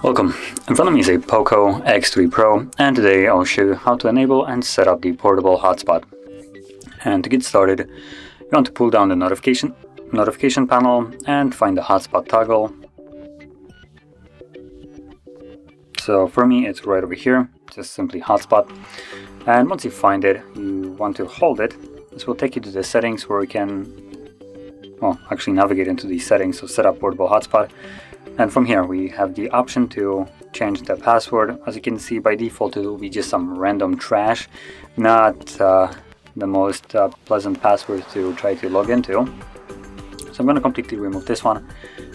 Welcome, in front of me is a POCO X3 Pro, and today I'll show you how to enable and set up the portable hotspot. And to get started, you want to pull down the notification panel and find the hotspot toggle. So for me it's right over here, just simply hotspot. And once you find it, you want to hold it. This will take you to the settings where you can, well, actually navigate into the settings, so set up portable hotspot. And from here we have the option to change the password. As you can see, by default it will be just some random trash, not the most pleasant password to try to log into. So I'm going to completely remove this one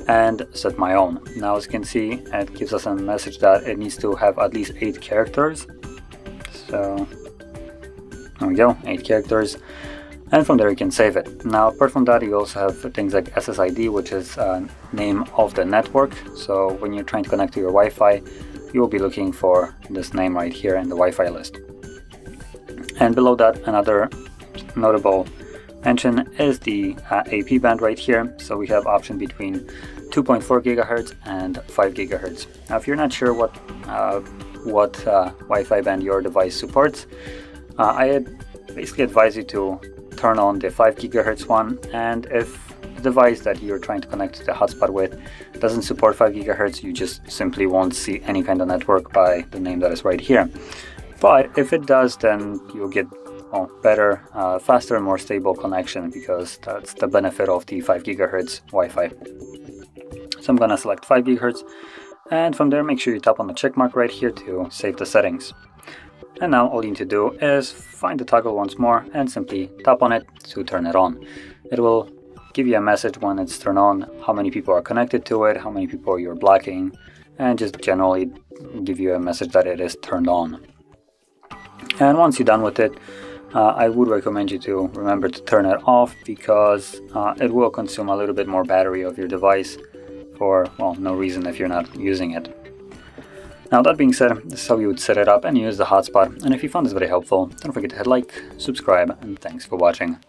and set my own. Now as you can see, it gives us a message that it needs to have at least 8 characters. So there we go, 8 characters, and from there you can save it. Now apart from that, you also have things like SSID, which is name of the network. So when you're trying to connect to your Wi-Fi, you will be looking for this name right here in the Wi-Fi list. And below that, another notable mention is the AP band right here. So we have option between 2.4 gigahertz and 5 gigahertz. Now if you're not sure what Wi-Fi band your device supports, I basically advise you to turn on the 5 gigahertz one, and if the device that you're trying to connect to the hotspot with doesn't support 5 gigahertz, you just simply won't see any kind of network by the name that is right here. But if it does, then you'll get better, faster and more stable connection, because that's the benefit of the 5 gigahertz Wi-Fi. So I'm gonna select 5 gigahertz, and from there make sure you tap on the check mark right here to save the settings. And now all you need to do is find the toggle once more and simply tap on it to turn it on. It will give you a message when it's turned on, how many people are connected to it, how many people you're blocking, and just generally give you a message that it is turned on. And once you're done with it, I would recommend you to remember to turn it off, because it will consume a little bit more battery of your device for, well, no reason if you're not using it. Now that being said, this is how you would set it up and use the hotspot. And if you found this very helpful, don't forget to hit like, subscribe, and thanks for watching.